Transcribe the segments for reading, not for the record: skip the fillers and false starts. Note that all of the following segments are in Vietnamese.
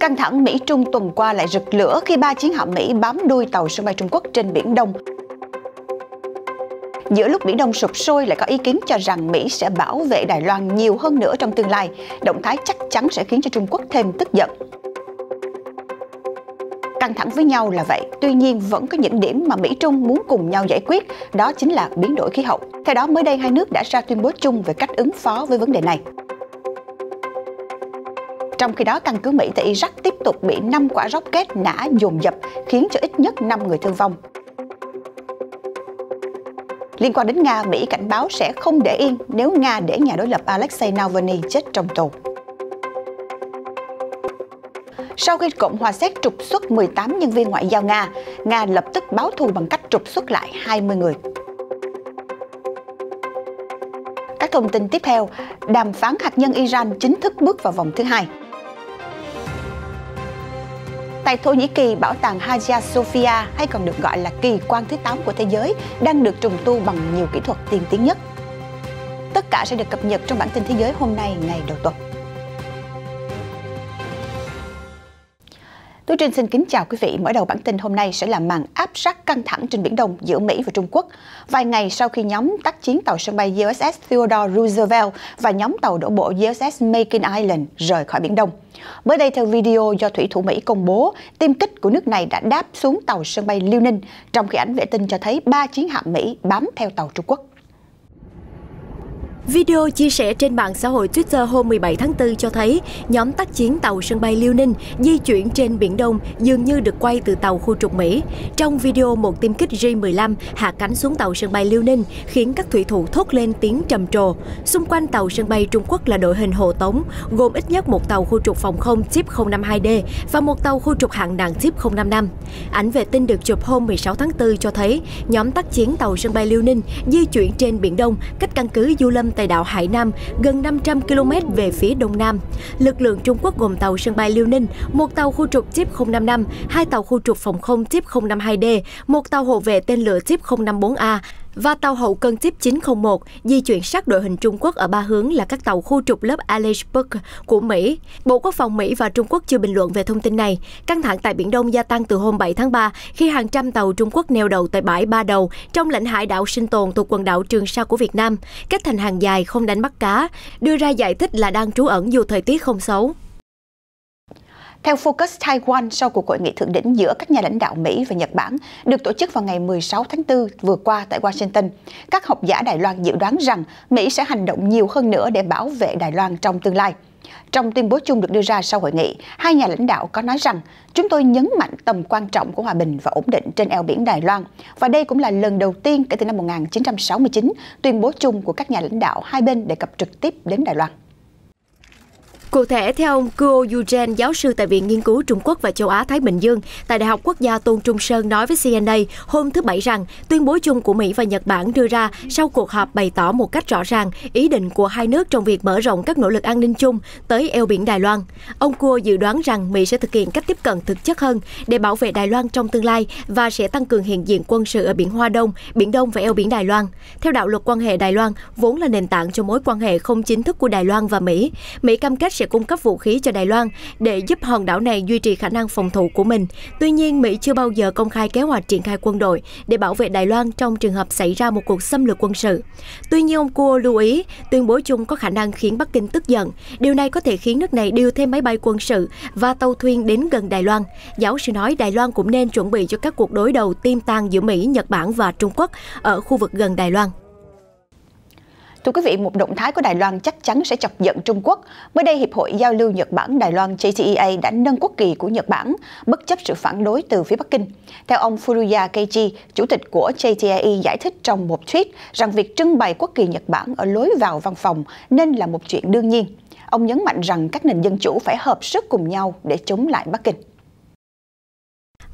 Căng thẳng Mỹ-Trung tuần qua lại rực lửa khi 3 chiến hạm Mỹ bám đuôi tàu sân bay Trung Quốc trên Biển Đông. Giữa lúc Biển Đông sụp sôi lại có ý kiến cho rằng Mỹ sẽ bảo vệ Đài Loan nhiều hơn nữa trong tương lai. Động thái chắc chắn sẽ khiến cho Trung Quốc thêm tức giận. Căng thẳng với nhau là vậy, tuy nhiên vẫn có những điểm mà Mỹ-Trung muốn cùng nhau giải quyết, đó chính là biến đổi khí hậu. Theo đó, mới đây hai nước đã ra tuyên bố chung về cách ứng phó với vấn đề này. Trong khi đó, căn cứ Mỹ tại Iraq tiếp tục bị 5 quả rocket nã dồn dập, khiến cho ít nhất 5 người thương vong. Liên quan đến Nga, Mỹ cảnh báo sẽ không để yên nếu Nga để nhà đối lập Alexei Navalny chết trong tù. Sau khi Cộng hòa Séc trục xuất 18 nhân viên ngoại giao Nga, Nga lập tức báo thù bằng cách trục xuất lại 20 người. Các thông tin tiếp theo, đàm phán hạt nhân Iran chính thức bước vào vòng thứ hai. Tại Thổ Nhĩ Kỳ, bảo tàng Hagia Sophia, hay còn được gọi là kỳ quan thứ 8 của thế giới, đang được trùng tu bằng nhiều kỹ thuật tiên tiến nhất. Tất cả sẽ được cập nhật trong bản tin thế giới hôm nay, ngày đầu tuần. Tú Trinh xin kính chào quý vị. Mở đầu bản tin hôm nay sẽ là màn áp sát căng thẳng trên Biển Đông giữa Mỹ và Trung Quốc. Vài ngày sau khi nhóm tác chiến tàu sân bay USS Theodore Roosevelt và nhóm tàu đổ bộ USS Makin Island rời khỏi Biển Đông. Mới đây, theo video do thủy thủ Mỹ công bố, tiêm kích của nước này đã đáp xuống tàu sân bay Liêu Ninh, trong khi ảnh vệ tinh cho thấy 3 chiến hạm Mỹ bám theo tàu Trung Quốc. Video chia sẻ trên mạng xã hội Twitter hôm 17 tháng 4 cho thấy nhóm tác chiến tàu sân bay Liêu Ninh di chuyển trên Biển Đông dường như được quay từ tàu khu trục Mỹ. Trong video, một tiêm kích J-15 hạ cánh xuống tàu sân bay Liêu Ninh khiến các thủy thủ thốt lên tiếng trầm trồ. Xung quanh tàu sân bay Trung Quốc là đội hình hộ tống, gồm ít nhất một tàu khu trục phòng không Type 052D và một tàu khu trục hạng nặng Type 055. Ảnh vệ tinh được chụp hôm 16 tháng 4 cho thấy nhóm tác chiến tàu sân bay Liêu Ninh di chuyển trên Biển Đông cách căn cứ Du Lâm tại đảo Hải Nam, gần 500 km về phía Đông Nam. Lực lượng Trung Quốc gồm tàu sân bay Liêu Ninh, một tàu khu trục Type 055, hai tàu khu trục phòng không Type 052D, một tàu hộ vệ tên lửa Type 054A, và tàu hậu cần Type 901 di chuyển sát đội hình Trung Quốc ở ba hướng là các tàu khu trục lớp Arleigh Burke của Mỹ. Bộ Quốc phòng Mỹ và Trung Quốc chưa bình luận về thông tin này. Căng thẳng tại Biển Đông gia tăng từ hôm 7 tháng 3 khi hàng trăm tàu Trung Quốc neo đậu tại bãi Ba Đầu trong lãnh hải đảo sinh tồn thuộc quần đảo Trường Sa của Việt Nam, kết thành hàng dài không đánh bắt cá, đưa ra giải thích là đang trú ẩn dù thời tiết không xấu. Theo Focus Taiwan, sau cuộc hội nghị thượng đỉnh giữa các nhà lãnh đạo Mỹ và Nhật Bản được tổ chức vào ngày 16 tháng 4 vừa qua tại Washington, các học giả Đài Loan dự đoán rằng Mỹ sẽ hành động nhiều hơn nữa để bảo vệ Đài Loan trong tương lai. Trong tuyên bố chung được đưa ra sau hội nghị, hai nhà lãnh đạo có nói rằng chúng tôi nhấn mạnh tầm quan trọng của hòa bình và ổn định trên eo biển Đài Loan. Và đây cũng là lần đầu tiên kể từ năm 1969 tuyên bố chung của các nhà lãnh đạo hai bên đề cập trực tiếp đến Đài Loan. Cụ thể, theo ông Kuo Yujen, giáo sư tại Viện Nghiên cứu Trung Quốc và Châu Á-Thái Bình Dương tại Đại học Quốc gia Tôn Trung Sơn nói với CNA hôm thứ Bảy rằng tuyên bố chung của Mỹ và Nhật Bản đưa ra sau cuộc họp bày tỏ một cách rõ ràng ý định của hai nước trong việc mở rộng các nỗ lực an ninh chung tới eo biển Đài Loan. Ông Kuo dự đoán rằng Mỹ sẽ thực hiện cách tiếp cận thực chất hơn để bảo vệ Đài Loan trong tương lai và sẽ tăng cường hiện diện quân sự ở biển Hoa Đông, Biển Đông và eo biển Đài Loan. Theo đạo luật quan hệ Đài Loan, vốn là nền tảng cho mối quan hệ không chính thức của Đài Loan và Mỹ, Mỹ cam kết sẽ cung cấp vũ khí cho Đài Loan để giúp hòn đảo này duy trì khả năng phòng thủ của mình. Tuy nhiên, Mỹ chưa bao giờ công khai kế hoạch triển khai quân đội để bảo vệ Đài Loan trong trường hợp xảy ra một cuộc xâm lược quân sự. Tuy nhiên, ông Kuo lưu ý, tuyên bố chung có khả năng khiến Bắc Kinh tức giận. Điều này có thể khiến nước này điều thêm máy bay quân sự và tàu thuyền đến gần Đài Loan. Giáo sư nói Đài Loan cũng nên chuẩn bị cho các cuộc đối đầu tiêm tàng giữa Mỹ, Nhật Bản và Trung Quốc ở khu vực gần Đài Loan. Thưa quý vị, một động thái của Đài Loan chắc chắn sẽ chọc giận Trung Quốc. Mới đây, Hiệp hội Giao lưu Nhật Bản Đài Loan JTEA đã nâng quốc kỳ của Nhật Bản, bất chấp sự phản đối từ phía Bắc Kinh. Theo ông Furuya Keiji, chủ tịch của JTEA giải thích trong một tweet rằng việc trưng bày quốc kỳ Nhật Bản ở lối vào văn phòng nên là một chuyện đương nhiên. Ông nhấn mạnh rằng các nền dân chủ phải hợp sức cùng nhau để chống lại Bắc Kinh.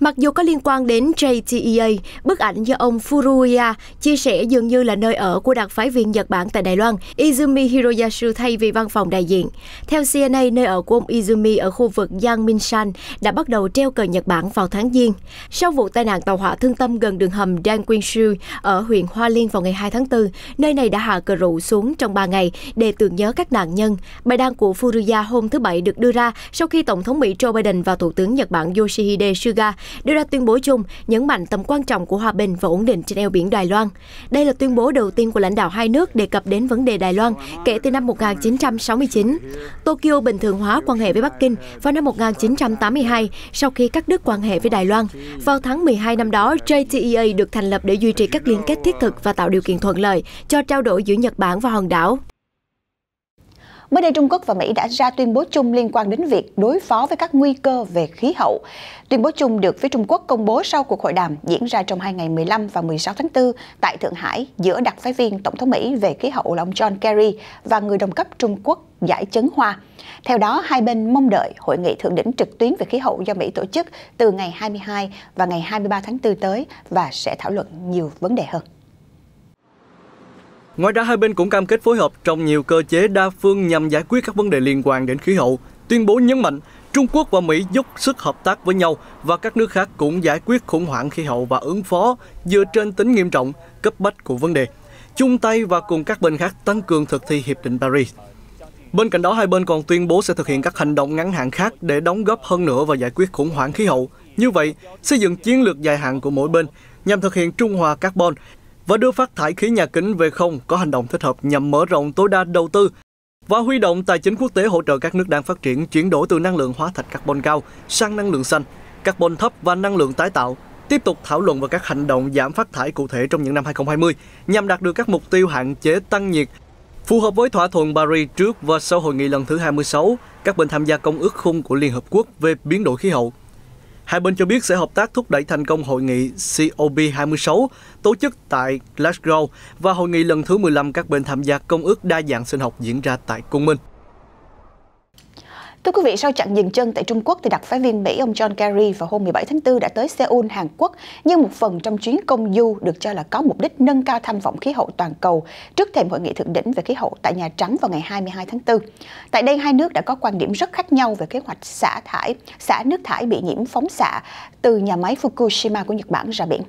Mặc dù có liên quan đến JTEA, bức ảnh do ông Furuya chia sẻ dường như là nơi ở của đặc phái viên Nhật Bản tại Đài Loan, Izumi Hiroyasu, thay vì văn phòng đại diện. Theo CNA, nơi ở của ông Izumi ở khu vực Yangmingshan đã bắt đầu treo cờ Nhật Bản vào tháng Giêng. Sau vụ tai nạn tàu hỏa thương tâm gần đường hầm Danquanshu ở huyện Hoa Liên vào ngày 2 tháng 4, nơi này đã hạ cờ rụ xuống trong 3 ngày để tưởng nhớ các nạn nhân. Bài đăng của Furuya hôm thứ Bảy được đưa ra sau khi Tổng thống Mỹ Joe Biden và Thủ tướng Nhật Bản Yoshihide Suga đưa ra tuyên bố chung nhấn mạnh tầm quan trọng của hòa bình và ổn định trên eo biển Đài Loan. Đây là tuyên bố đầu tiên của lãnh đạo hai nước đề cập đến vấn đề Đài Loan kể từ năm 1969. Tokyo bình thường hóa quan hệ với Bắc Kinh vào năm 1982 sau khi cắt đứt quan hệ với Đài Loan. Vào tháng 12 năm đó, JTEA được thành lập để duy trì các liên kết thiết thực và tạo điều kiện thuận lợi cho trao đổi giữa Nhật Bản và hòn đảo. Mới đây, Trung Quốc và Mỹ đã ra tuyên bố chung liên quan đến việc đối phó với các nguy cơ về khí hậu. Tuyên bố chung được phía Trung Quốc công bố sau cuộc hội đàm diễn ra trong hai ngày 15 và 16 tháng 4 tại Thượng Hải giữa đặc phái viên Tổng thống Mỹ về khí hậu là ông John Kerry và người đồng cấp Trung Quốc Giải Chấn Hoa. Theo đó, hai bên mong đợi hội nghị thượng đỉnh trực tuyến về khí hậu do Mỹ tổ chức từ ngày 22 và ngày 23 tháng 4 tới và sẽ thảo luận nhiều vấn đề hơn. Ngoài ra, hai bên cũng cam kết phối hợp trong nhiều cơ chế đa phương nhằm giải quyết các vấn đề liên quan đến khí hậu. Tuyên bố nhấn mạnh, Trung Quốc và Mỹ dốc sức hợp tác với nhau và các nước khác cũng giải quyết khủng hoảng khí hậu và ứng phó dựa trên tính nghiêm trọng, cấp bách của vấn đề, chung tay và cùng các bên khác tăng cường thực thi Hiệp định Paris. Bên cạnh đó, hai bên còn tuyên bố sẽ thực hiện các hành động ngắn hạn khác để đóng góp hơn nữa vào giải quyết khủng hoảng khí hậu. Như vậy, xây dựng chiến lược dài hạn của mỗi bên nhằm thực hiện trung hòa carbon và đưa phát thải khí nhà kính về không, có hành động thích hợp nhằm mở rộng tối đa đầu tư và huy động tài chính quốc tế hỗ trợ các nước đang phát triển chuyển đổi từ năng lượng hóa thạch carbon cao sang năng lượng xanh, carbon thấp và năng lượng tái tạo, tiếp tục thảo luận về các hành động giảm phát thải cụ thể trong những năm 2020 nhằm đạt được các mục tiêu hạn chế tăng nhiệt phù hợp với thỏa thuận Paris trước và sau hội nghị lần thứ 26, các bên tham gia công ước khung của Liên Hợp Quốc về biến đổi khí hậu. Hai bên cho biết sẽ hợp tác thúc đẩy thành công hội nghị COP26 tổ chức tại Glasgow và hội nghị lần thứ 15 các bên tham gia Công ước Đa dạng sinh học diễn ra tại Côn Minh. Thưa quý vị, sau chặng dừng chân tại Trung Quốc, thì đặc phái viên Mỹ ông John Kerry vào hôm 17 tháng 4 đã tới Seoul, Hàn Quốc như một phần trong chuyến công du được cho là có mục đích nâng cao tham vọng khí hậu toàn cầu trước thềm hội nghị thượng đỉnh về khí hậu tại Nhà Trắng vào ngày 22 tháng 4. Tại đây, hai nước đã có quan điểm rất khác nhau về kế hoạch xả nước thải bị nhiễm phóng xạ từ nhà máy Fukushima của Nhật Bản ra biển.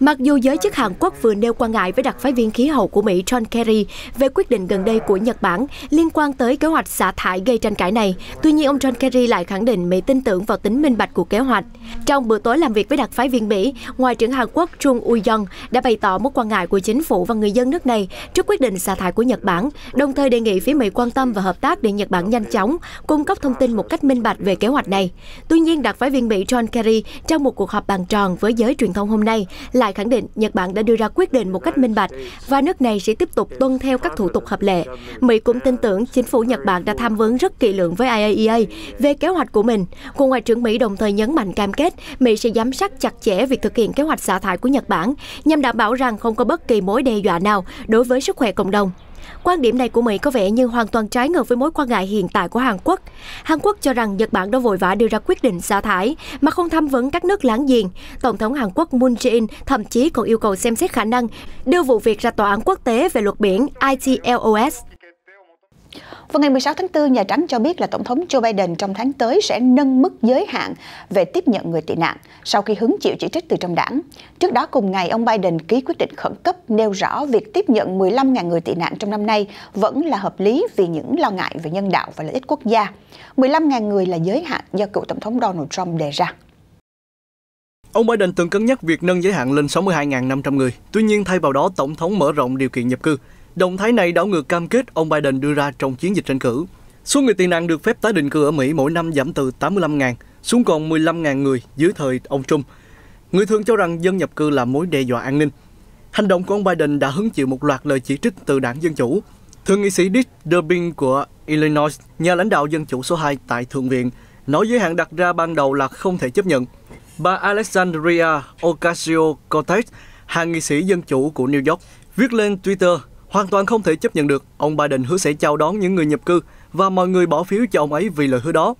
Mặc dù giới chức Hàn Quốc vừa nêu quan ngại với đặc phái viên khí hậu của Mỹ John Kerry về quyết định gần đây của Nhật Bản liên quan tới kế hoạch xả thải gây tranh cãi này, tuy nhiên ông John Kerry lại khẳng định Mỹ tin tưởng vào tính minh bạch của kế hoạch. Trong bữa tối làm việc với đặc phái viên Mỹ, Ngoại trưởng Hàn Quốc Kuo Yujen đã bày tỏ mối quan ngại của chính phủ và người dân nước này trước quyết định xả thải của Nhật Bản, đồng thời đề nghị phía Mỹ quan tâm và hợp tác để Nhật Bản nhanh chóng cung cấp thông tin một cách minh bạch về kế hoạch này. Tuy nhiên, đặc phái viên Mỹ John Kerry trong một cuộc họp bàn tròn với giới truyền thông hôm nay lại khẳng định Nhật Bản đã đưa ra quyết định một cách minh bạch và nước này sẽ tiếp tục tuân theo các thủ tục hợp lệ. Mỹ cũng tin tưởng chính phủ Nhật Bản đã tham vấn rất kỹ lưỡng với IAEA về kế hoạch của mình. Còn Ngoại trưởng Mỹ đồng thời nhấn mạnh cam kết Mỹ sẽ giám sát chặt chẽ việc thực hiện kế hoạch xả thải của Nhật Bản nhằm đảm bảo rằng không có bất kỳ mối đe dọa nào đối với sức khỏe cộng đồng. Quan điểm này của Mỹ có vẻ như hoàn toàn trái ngược với mối quan ngại hiện tại của Hàn Quốc. Hàn Quốc cho rằng Nhật Bản đã vội vã đưa ra quyết định xả thải mà không tham vấn các nước láng giềng. Tổng thống Hàn Quốc Moon Jae-in thậm chí còn yêu cầu xem xét khả năng đưa vụ việc ra tòa án quốc tế về luật biển ITLOS. Vào ngày 16 tháng 4, Nhà Trắng cho biết là Tổng thống Joe Biden trong tháng tới sẽ nâng mức giới hạn về tiếp nhận người tị nạn sau khi hứng chịu chỉ trích từ trong đảng. Trước đó cùng ngày, ông Biden ký quyết định khẩn cấp nêu rõ việc tiếp nhận 15.000 người tị nạn trong năm nay vẫn là hợp lý vì những lo ngại về nhân đạo và lợi ích quốc gia. 15.000 người là giới hạn do cựu Tổng thống Donald Trump đề ra. Ông Biden từng cân nhắc việc nâng giới hạn lên 62.500 người. Tuy nhiên, thay vào đó, Tổng thống mở rộng điều kiện nhập cư. Động thái này đảo ngược cam kết ông Biden đưa ra trong chiến dịch tranh cử. Số người tị nạn được phép tái định cư ở Mỹ mỗi năm giảm từ 85.000 xuống còn 15.000 người dưới thời ông Trump. Người thường cho rằng dân nhập cư là mối đe dọa an ninh. Hành động của ông Biden đã hứng chịu một loạt lời chỉ trích từ đảng Dân Chủ. Thượng nghị sĩ Dick Durbin của Illinois, nhà lãnh đạo Dân Chủ số 2 tại Thượng viện, nói giới hạn đặt ra ban đầu là không thể chấp nhận. Bà Alexandria Ocasio-Cortez, hạ nghị sĩ Dân Chủ của New York, viết lên Twitter: "Hoàn toàn không thể chấp nhận được, ông Biden hứa sẽ chào đón những người nhập cư và mọi người bỏ phiếu cho ông ấy vì lời hứa đó."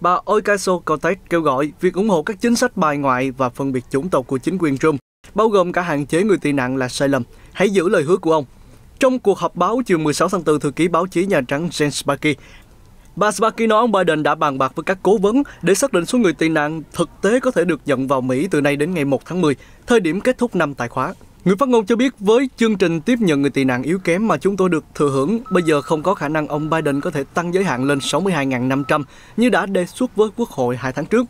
bà Ocasio-Cortez kêu gọi việc ủng hộ các chính sách bài ngoại và phân biệt chủng tộc của chính quyền Trump, bao gồm cả hạn chế người tị nạn là sai lầm. Hãy giữ lời hứa của ông. Trong cuộc họp báo chiều 16 tháng 4, thư ký báo chí Nhà Trắng Jen Psaki, bà Psaki nói ông Biden đã bàn bạc với các cố vấn để xác định số người tị nạn thực tế có thể được nhận vào Mỹ từ nay đến ngày 1 tháng 10, thời điểm kết thúc năm tài khóa. Người phát ngôn cho biết với chương trình tiếp nhận người tị nạn yếu kém mà chúng tôi được thừa hưởng, bây giờ không có khả năng ông Biden có thể tăng giới hạn lên 62.500 như đã đề xuất với Quốc hội 2 tháng trước.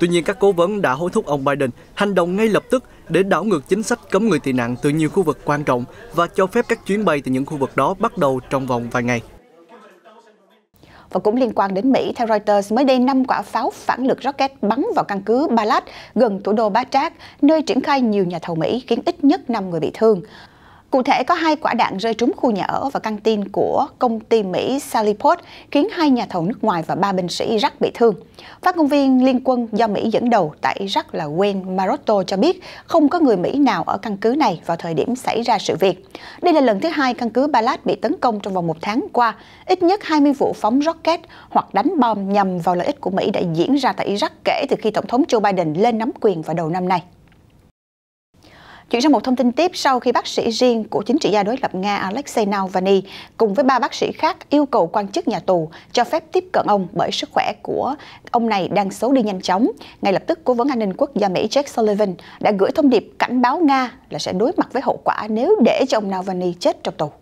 Tuy nhiên, các cố vấn đã hối thúc ông Biden hành động ngay lập tức để đảo ngược chính sách cấm người tị nạn từ nhiều khu vực quan trọng và cho phép các chuyến bay từ những khu vực đó bắt đầu trong vòng vài ngày. Và cũng liên quan đến Mỹ, theo Reuters, mới đây 5 quả pháo phản lực rocket bắn vào căn cứ Balad gần thủ đô Baghdad, nơi triển khai nhiều nhà thầu Mỹ khiến ít nhất 5 người bị thương. Cụ thể, có 2 quả đạn rơi trúng khu nhà ở và căng tin của công ty Mỹ Sallyport, khiến 2 nhà thầu nước ngoài và 3 binh sĩ Iraq bị thương. Phát ngôn viên Liên quân do Mỹ dẫn đầu tại Iraq là Wayne Marotto cho biết không có người Mỹ nào ở căn cứ này vào thời điểm xảy ra sự việc. Đây là lần thứ 2 căn cứ Balad bị tấn công trong vòng 1 tháng qua. Ít nhất 20 vụ phóng rocket hoặc đánh bom nhằm vào lợi ích của Mỹ đã diễn ra tại Iraq kể từ khi Tổng thống Joe Biden lên nắm quyền vào đầu năm nay. Chuyển sang một thông tin tiếp, sau khi bác sĩ riêng của chính trị gia đối lập Nga Alexei Navalny cùng với 3 bác sĩ khác yêu cầu quan chức nhà tù cho phép tiếp cận ông bởi sức khỏe của ông này đang xấu đi nhanh chóng, ngay lập tức Cố vấn An ninh Quốc gia Mỹ Jake Sullivan đã gửi thông điệp cảnh báo Nga là sẽ đối mặt với hậu quả nếu để cho ông Navalny chết trong tù.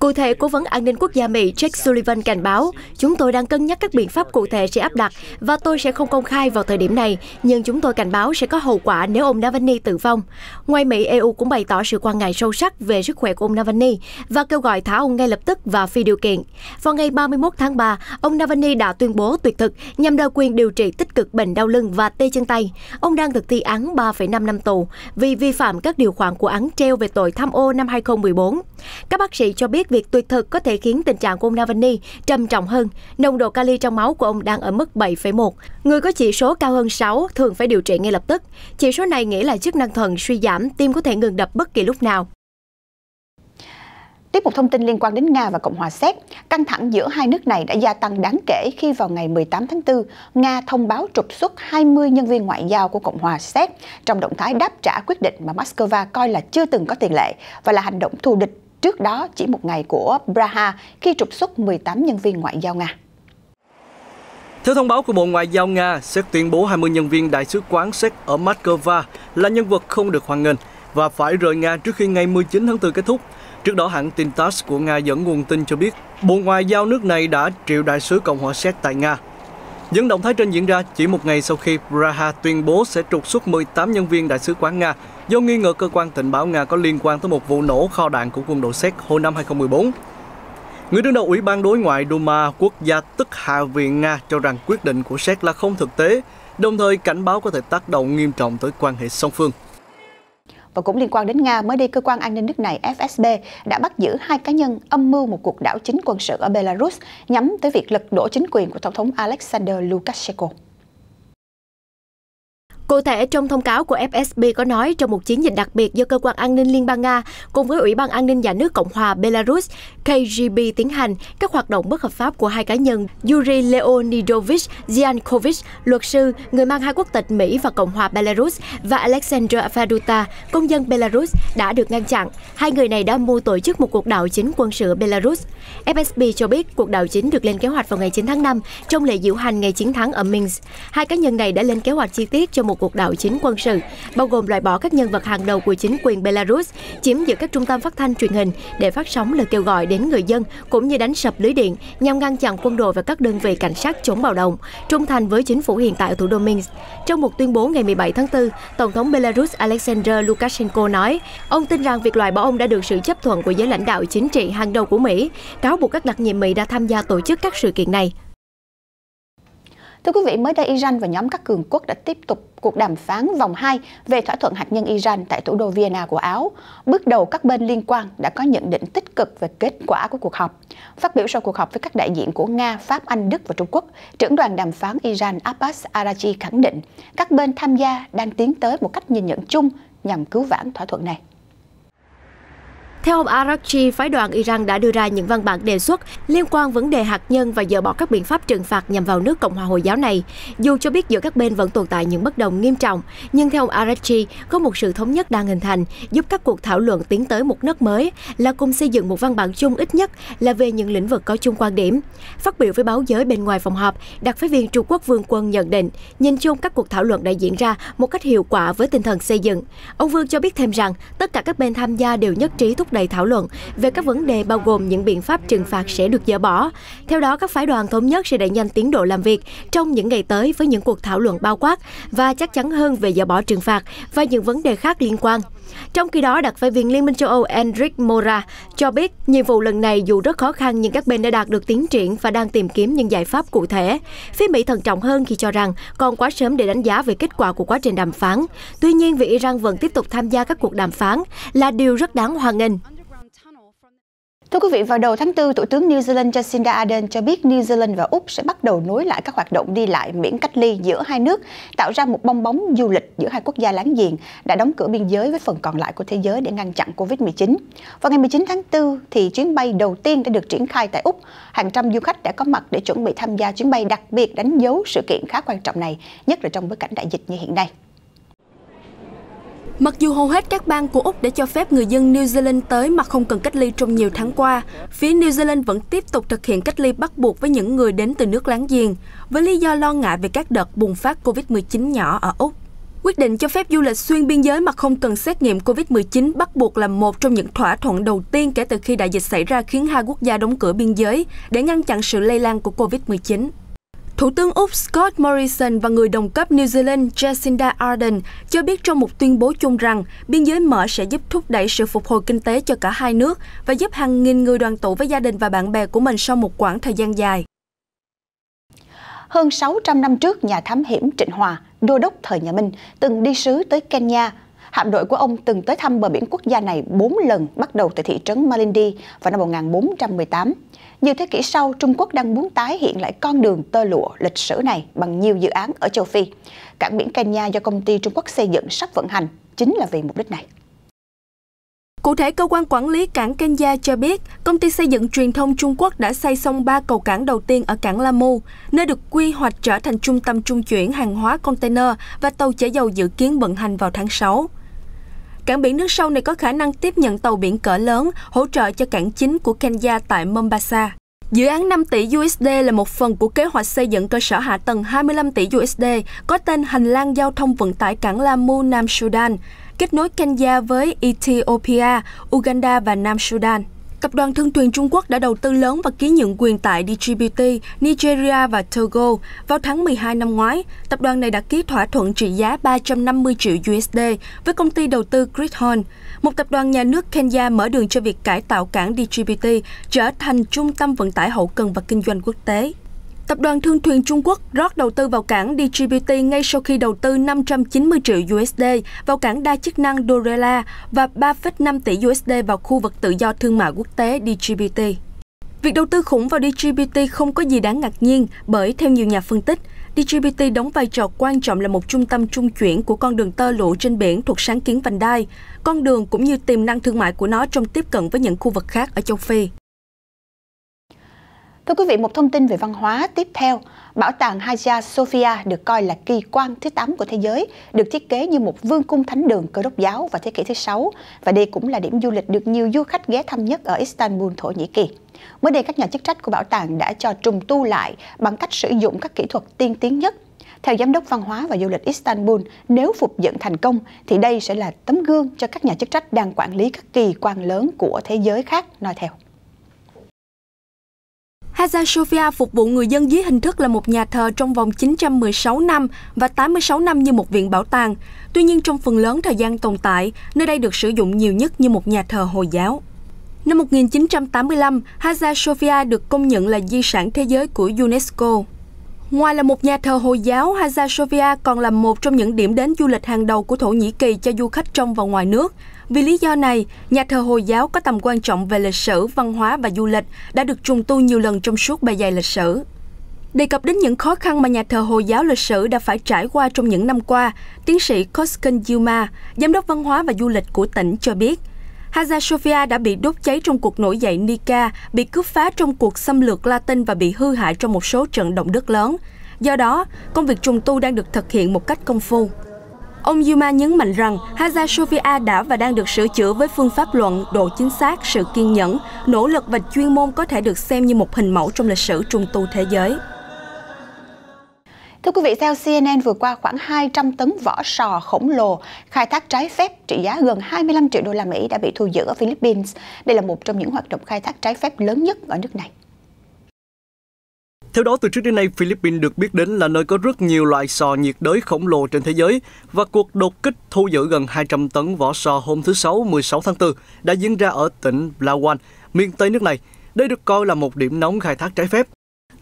Cụ thể, Cố vấn An ninh Quốc gia Mỹ Jake Sullivan cảnh báo, chúng tôi đang cân nhắc các biện pháp cụ thể sẽ áp đặt và tôi sẽ không công khai vào thời điểm này, nhưng chúng tôi cảnh báo sẽ có hậu quả nếu ông Navalny tử vong. Ngoài Mỹ, EU cũng bày tỏ sự quan ngại sâu sắc về sức khỏe của ông Navalny và kêu gọi thả ông ngay lập tức và phi điều kiện. Vào ngày 31 tháng 3, ông Navalny đã tuyên bố tuyệt thực nhằm đòi quyền điều trị tích cực bệnh đau lưng và tê chân tay. Ông đang thực thi án 3,5 năm tù vì vi phạm các điều khoản của án treo về tội tham ô năm 2014. Các bác sĩ cho biết việc tuyệt thực có thể khiến tình trạng của ông Navalny trầm trọng hơn. Nồng độ kali trong máu của ông đang ở mức 7,1. Người có chỉ số cao hơn 6 thường phải điều trị ngay lập tức. Chỉ số này nghĩa là chức năng thận suy giảm, tim có thể ngừng đập bất kỳ lúc nào. Tiếp một thông tin liên quan đến Nga và Cộng hòa Séc. Căng thẳng giữa hai nước này đã gia tăng đáng kể khi vào ngày 18 tháng 4, Nga thông báo trục xuất 20 nhân viên ngoại giao của Cộng hòa Séc trong động thái đáp trả quyết định mà Moscow coi là chưa từng có tiền lệ và là hành động thù địch trước đó chỉ một ngày của Praha khi trục xuất 18 nhân viên ngoại giao Nga. Theo thông báo của Bộ Ngoại giao Nga, Séc tuyên bố 20 nhân viên đại sứ quán Séc ở Moscow là nhân vật không được hoan nghênh và phải rời Nga trước khi ngày 19 tháng 4 kết thúc. Trước đó, hãng tin TASS của Nga dẫn nguồn tin cho biết Bộ Ngoại giao nước này đã triệu đại sứ Cộng hòa Séc tại Nga. Những động thái trên diễn ra chỉ một ngày sau khi Praha tuyên bố sẽ trục xuất 18 nhân viên đại sứ quán Nga do nghi ngờ cơ quan tình báo Nga có liên quan tới một vụ nổ kho đạn của quân đội Séc hồi năm 2014. Người đứng đầu Ủy ban Đối ngoại Duma quốc gia tức Hạ viện Nga cho rằng quyết định của Séc là không thực tế, đồng thời cảnh báo có thể tác động nghiêm trọng tới quan hệ song phương. Và cũng liên quan đến Nga, mới đây cơ quan an ninh nước này FSB đã bắt giữ 2 cá nhân âm mưu một cuộc đảo chính quân sự ở Belarus nhắm tới việc lật đổ chính quyền của Tổng thống Alexander Lukashenko. Cụ thể, trong thông cáo của FSB có nói trong một chiến dịch đặc biệt do Cơ quan An ninh Liên bang Nga cùng với Ủy ban An ninh Nhà nước Cộng hòa Belarus KGB tiến hành, các hoạt động bất hợp pháp của 2 cá nhân Yuri Leonidovich Ziankovich, luật sư, người mang 2 quốc tịch Mỹ và Cộng hòa Belarus, và Alexander Faduta, công dân Belarus, đã được ngăn chặn. 2 người này đã mưu tổ chức một cuộc đảo chính quân sự ở Belarus. FSB cho biết cuộc đảo chính được lên kế hoạch vào ngày 9 tháng 5 trong lễ diễu hành ngày chiến thắng ở Minsk. 2 cá nhân này đã lên kế hoạch chi tiết cho một cuộc đảo chính quân sự, bao gồm loại bỏ các nhân vật hàng đầu của chính quyền Belarus, chiếm giữ các trung tâm phát thanh truyền hình để phát sóng lời kêu gọi đến người dân, cũng như đánh sập lưới điện nhằm ngăn chặn quân đội và các đơn vị cảnh sát chống bạo động, trung thành với chính phủ hiện tại ở thủ đô Minsk. Trong một tuyên bố ngày 17 tháng 4, Tổng thống Belarus Alexander Lukashenko nói, ông tin rằng việc loại bỏ ông đã được sự chấp thuận của giới lãnh đạo chính trị hàng đầu của Mỹ, cáo buộc các đặc nhiệm Mỹ đã tham gia tổ chức các sự kiện này. Thưa quý vị, mới đây Iran và nhóm các cường quốc đã tiếp tục cuộc đàm phán vòng 2 về thỏa thuận hạt nhân Iran tại thủ đô Vienna của Áo. Bước đầu, các bên liên quan đã có nhận định tích cực về kết quả của cuộc họp. Phát biểu sau cuộc họp với các đại diện của Nga, Pháp, Anh, Đức và Trung Quốc, trưởng đoàn đàm phán Iran Abbas Araghchi khẳng định các bên tham gia đang tiến tới một cách nhìn nhận chung nhằm cứu vãn thỏa thuận này. Theo ông Araghchi, phái đoàn Iran đã đưa ra những văn bản đề xuất liên quan vấn đề hạt nhân và dỡ bỏ các biện pháp trừng phạt nhằm vào nước Cộng hòa Hồi giáo này. Dù cho biết giữa các bên vẫn tồn tại những bất đồng nghiêm trọng, nhưng theo ông Araghchi, có một sự thống nhất đang hình thành, giúp các cuộc thảo luận tiến tới một nước mới là cùng xây dựng một văn bản chung ít nhất là về những lĩnh vực có chung quan điểm. Phát biểu với báo giới bên ngoài phòng họp, đặc phái viên Trung Quốc Vương Quân nhận định, nhìn chung các cuộc thảo luận đã diễn ra một cách hiệu quả với tinh thần xây dựng. Ông Vương cho biết thêm rằng, tất cả các bên tham gia đều nhất trí thúc đẩy thảo luận về các vấn đề bao gồm những biện pháp trừng phạt sẽ được dỡ bỏ. Theo đó, các phái đoàn thống nhất sẽ đẩy nhanh tiến độ làm việc trong những ngày tới với những cuộc thảo luận bao quát và chắc chắn hơn về dỡ bỏ trừng phạt và những vấn đề khác liên quan. Trong khi đó, đặc phái viên Liên minh châu Âu Enrique Mora cho biết nhiệm vụ lần này dù rất khó khăn nhưng các bên đã đạt được tiến triển và đang tìm kiếm những giải pháp cụ thể. Phía Mỹ thận trọng hơn khi cho rằng còn quá sớm để đánh giá về kết quả của quá trình đàm phán. Tuy nhiên, việc Iran vẫn tiếp tục tham gia các cuộc đàm phán là điều rất đáng hoan nghênh. Thưa quý vị, vào đầu tháng 4, Thủ tướng New Zealand Jacinda Ardern cho biết New Zealand và Úc sẽ bắt đầu nối lại các hoạt động đi lại miễn cách ly giữa hai nước, tạo ra một bong bóng du lịch giữa hai quốc gia láng giềng đã đóng cửa biên giới với phần còn lại của thế giới để ngăn chặn Covid-19. Vào ngày 19 tháng 4, thì chuyến bay đầu tiên đã được triển khai tại Úc. Hàng trăm du khách đã có mặt để chuẩn bị tham gia chuyến bay đặc biệt đánh dấu sự kiện khá quan trọng này, nhất là trong bối cảnh đại dịch như hiện nay. Mặc dù hầu hết các bang của Úc đã cho phép người dân New Zealand tới mà không cần cách ly trong nhiều tháng qua, phía New Zealand vẫn tiếp tục thực hiện cách ly bắt buộc với những người đến từ nước láng giềng, với lý do lo ngại về các đợt bùng phát Covid-19 nhỏ ở Úc. Quyết định cho phép du lịch xuyên biên giới mà không cần xét nghiệm Covid-19 bắt buộc là một trong những thỏa thuận đầu tiên kể từ khi đại dịch xảy ra khiến hai quốc gia đóng cửa biên giới để ngăn chặn sự lây lan của Covid-19. Thủ tướng Úc Scott Morrison và người đồng cấp New Zealand Jacinda Ardern cho biết trong một tuyên bố chung rằng biên giới mở sẽ giúp thúc đẩy sự phục hồi kinh tế cho cả hai nước và giúp hàng nghìn người đoàn tụ với gia đình và bạn bè của mình sau một quãng thời gian dài. Hơn 600 năm trước, nhà thám hiểm Trịnh Hòa, đô đốc thời nhà Minh, từng đi sứ tới Kenya. Hạm đội của ông từng tới thăm bờ biển quốc gia này 4 lần, bắt đầu từ thị trấn Malindi vào năm 1418. Nhiều thế kỷ sau, Trung Quốc đang muốn tái hiện lại con đường tơ lụa lịch sử này bằng nhiều dự án ở châu Phi. Cảng biển Kenya do công ty Trung Quốc xây dựng sắp vận hành chính là vì mục đích này. Cụ thể, cơ quan quản lý cảng Kenya cho biết, công ty xây dựng truyền thông Trung Quốc đã xây xong 3 cầu cảng đầu tiên ở cảng Lamu, nơi được quy hoạch trở thành trung tâm trung chuyển hàng hóa container và tàu chở dầu dự kiến vận hành vào tháng 6. Cảng biển nước sâu này có khả năng tiếp nhận tàu biển cỡ lớn, hỗ trợ cho cảng chính của Kenya tại Mombasa. Dự án 5 tỷ USD là một phần của kế hoạch xây dựng cơ sở hạ tầng 25 tỷ USD có tên Hành lang giao thông vận tải cảng Lamu, Nam Sudan, kết nối Kenya với Ethiopia, Uganda và Nam Sudan. Tập đoàn Thương thuyền Trung Quốc đã đầu tư lớn và ký nhượng quyền tại Djibouti, Nigeria và Togo. Vào tháng 12 năm ngoái, tập đoàn này đã ký thỏa thuận trị giá 350 triệu USD với công ty đầu tư Grithorn, một tập đoàn nhà nước Kenya mở đường cho việc cải tạo cảng Djibouti trở thành trung tâm vận tải hậu cần và kinh doanh quốc tế. Tập đoàn Thương thuyền Trung Quốc rót đầu tư vào cảng Djibouti ngay sau khi đầu tư 590 triệu USD vào cảng đa chức năng Douala và 3,5 tỷ USD vào khu vực tự do thương mại quốc tế Djibouti. Việc đầu tư khủng vào Djibouti không có gì đáng ngạc nhiên bởi, theo nhiều nhà phân tích, Djibouti đóng vai trò quan trọng là một trung tâm trung chuyển của con đường tơ lụa trên biển thuộc sáng kiến Vành đai, con đường cũng như tiềm năng thương mại của nó trong tiếp cận với những khu vực khác ở châu Phi. Thưa quý vị, một thông tin về văn hóa tiếp theo. Bảo tàng Hagia Sophia được coi là kỳ quan thứ 8 của thế giới, được thiết kế như một vương cung thánh đường Cơ đốc giáo vào thế kỷ thứ 6. Và đây cũng là điểm du lịch được nhiều du khách ghé thăm nhất ở Istanbul, Thổ Nhĩ Kỳ. Mới đây, các nhà chức trách của bảo tàng đã cho trùng tu lại bằng cách sử dụng các kỹ thuật tiên tiến nhất. Theo Giám đốc Văn hóa và Du lịch Istanbul, nếu phục dựng thành công thì đây sẽ là tấm gương cho các nhà chức trách đang quản lý các kỳ quan lớn của thế giới khác noi theo. Hagia Sophia phục vụ người dân dưới hình thức là một nhà thờ trong vòng 916 năm và 86 năm như một viện bảo tàng. Tuy nhiên, trong phần lớn thời gian tồn tại, nơi đây được sử dụng nhiều nhất như một nhà thờ Hồi giáo. Năm 1985, Hagia Sophia được công nhận là di sản thế giới của UNESCO. Ngoài là một nhà thờ Hồi giáo, Hagia Sophia còn là một trong những điểm đến du lịch hàng đầu của Thổ Nhĩ Kỳ cho du khách trong và ngoài nước. Vì lý do này, nhà thờ Hồi giáo có tầm quan trọng về lịch sử, văn hóa và du lịch đã được trùng tu nhiều lần trong suốt bề dày lịch sử. Đề cập đến những khó khăn mà nhà thờ Hồi giáo lịch sử đã phải trải qua trong những năm qua, tiến sĩ Coskun Yuma, giám đốc văn hóa và du lịch của tỉnh cho biết, Hagia Sophia đã bị đốt cháy trong cuộc nổi dậy Nika, bị cướp phá trong cuộc xâm lược Latin và bị hư hại trong một số trận động đất lớn. Do đó, công việc trùng tu đang được thực hiện một cách công phu. Ông Yuma nhấn mạnh rằng Hagia Sophia đã và đang được sửa chữa với phương pháp luận, độ chính xác, sự kiên nhẫn, nỗ lực và chuyên môn có thể được xem như một hình mẫu trong lịch sử trùng tu thế giới. Thưa quý vị, theo CNN vừa qua, khoảng 200 tấn vỏ sò khổng lồ khai thác trái phép trị giá gần 25 triệu đô la Mỹ đã bị thu giữ ở Philippines. Đây là một trong những hoạt động khai thác trái phép lớn nhất ở nước này. Theo đó, từ trước đến nay, Philippines được biết đến là nơi có rất nhiều loại sò nhiệt đới khổng lồ trên thế giới, và cuộc đột kích thu giữ gần 200 tấn vỏ sò hôm thứ Sáu 16 tháng 4 đã diễn ra ở tỉnh Palawan, miền Tây nước này. Đây được coi là một điểm nóng khai thác trái phép.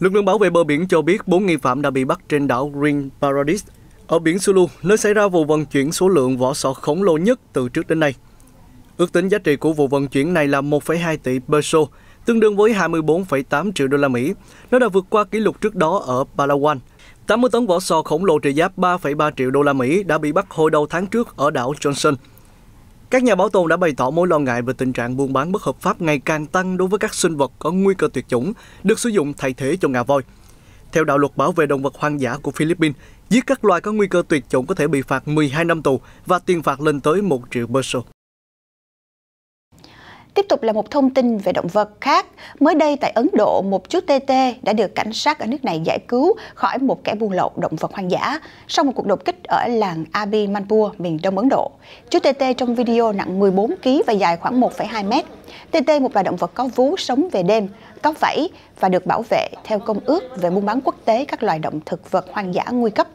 Lực lượng bảo vệ bờ biển cho biết 4 nghi phạm đã bị bắt trên đảo Green Paradise ở biển Sulu, nơi xảy ra vụ vận chuyển số lượng vỏ sò khổng lồ nhất từ trước đến nay. Ước tính giá trị của vụ vận chuyển này là 1,2 tỷ peso, tương đương với 24,8 triệu đô la Mỹ. Nó đã vượt qua kỷ lục trước đó ở Palawan. 80 tấn vỏ sò khổng lồ trị giá 3,3 triệu đô la Mỹ đã bị bắt hồi đầu tháng trước ở đảo Johnson. Các nhà bảo tồn đã bày tỏ mối lo ngại về tình trạng buôn bán bất hợp pháp ngày càng tăng đối với các sinh vật có nguy cơ tuyệt chủng, được sử dụng thay thế cho ngà voi. Theo đạo luật bảo vệ động vật hoang dã của Philippines, giết các loài có nguy cơ tuyệt chủng có thể bị phạt 12 năm tù và tiền phạt lên tới 1 triệu peso. Tiếp tục là một thông tin về động vật khác. Mới đây tại Ấn Độ, một chú tê tê đã được cảnh sát ở nước này giải cứu khỏi một kẻ buôn lậu động vật hoang dã sau một cuộc đột kích ở làng Abhimanpur, miền đông Ấn Độ. Chú tê tê trong video nặng 14 kg và dài khoảng 1,2 mét. Tê tê, một loài động vật có vú, sống về đêm, có vảy và được bảo vệ theo Công ước về buôn bán quốc tế các loài động thực vật hoang dã nguy cấp.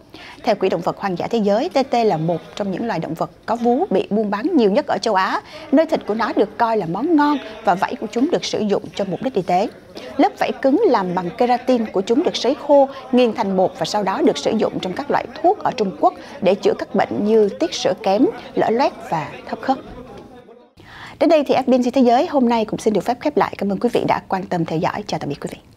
Theo Quỹ Động vật Hoang dã Thế giới, tê tê là một trong những loài động vật có vú bị buôn bán nhiều nhất ở châu Á, nơi thịt của nó được coi là món ngon và vảy của chúng được sử dụng cho mục đích y tế. Lớp vảy cứng làm bằng keratin của chúng được sấy khô, nghiền thành bột và sau đó được sử dụng trong các loại thuốc ở Trung Quốc để chữa các bệnh như tiết sữa kém, lở loét và thấp khớp. Đến đây thì FBNC Thế giới hôm nay cũng xin được phép khép lại. Cảm ơn quý vị đã quan tâm theo dõi. Chào tạm biệt quý vị.